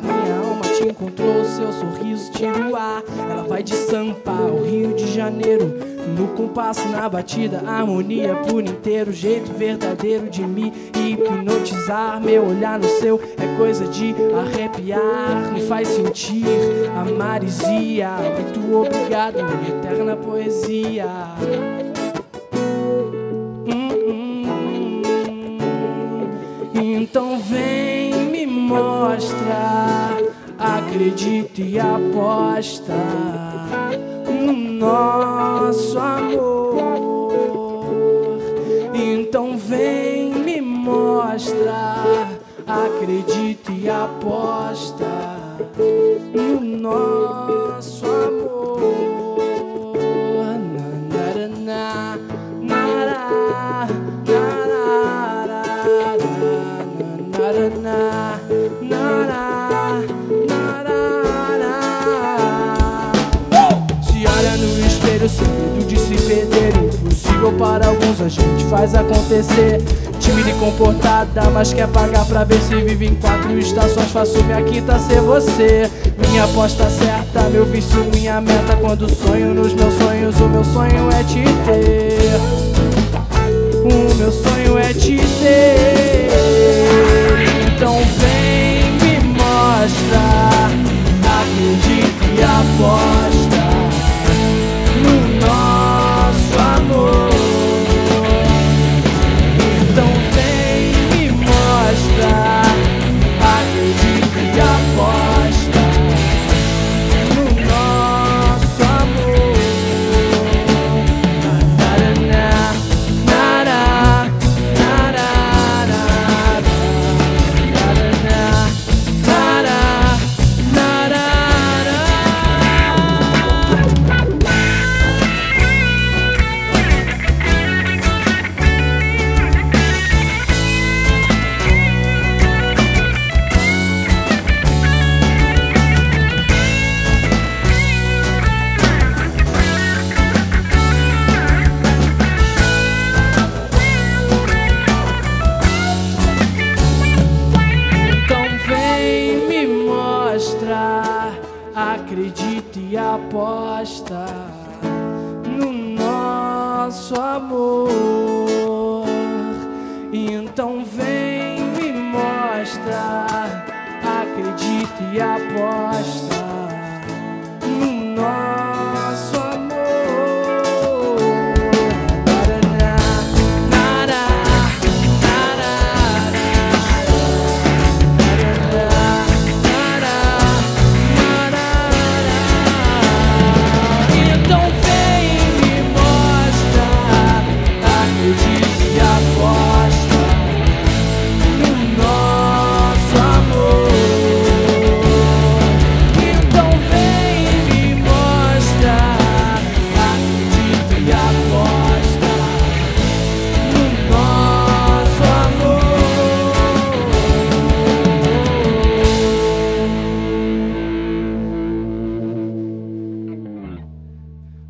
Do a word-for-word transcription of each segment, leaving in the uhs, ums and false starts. lugar. Minha alma te encontrou, seu sorriso tira o ar. Ela vai de Sampa ao Rio de Janeiro, no compasso, na batida, harmonia por inteiro. Jeito verdadeiro de me hipnotizar. Meu olhar no seu é coisa de arrepiar. Me faz sentir a marisia. Muito obrigado, minha eterna poesia. Então vem, me mostra, acredita e aposta no nosso amor. Então vem, me mostra, acredita e aposta no nosso amor. Nanaraná, nará, na na na. Se olha no espelho, segredo de se perder. Impossível para alguns, a gente faz acontecer. Tímida e comportada, mas quer pagar pra ver se vive em quatro estações. Faço minha quinta ser você. Minha aposta certa, meu vício, minha meta. Quando sonho nos meus sonhos, o meu sonho é te ter. O meu sonho é te ter. Então vem, me mostra, acredita e aposta no nosso amor. Então vem, me mostra, acredita e aposta no nosso amor. Naraná, nará, acredita e aposta no nosso amor. Então vem, me mostra, acredita e aposta no nosso amor. Naraná, nará, nará,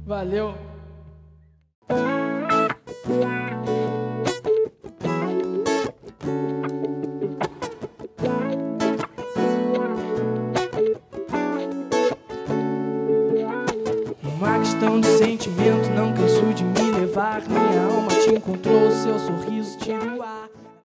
valeu! Uma questão de sentimento, não canso de me levar. Minha alma te encontrou, seu sorriso tira o ar.